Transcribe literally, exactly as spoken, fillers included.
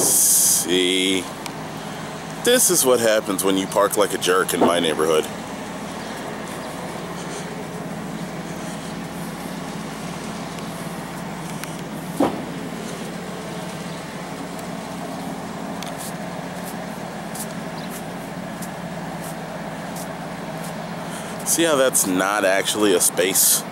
See, this is what happens when you park like a jerk in my neighborhood. See how that's not actually a space?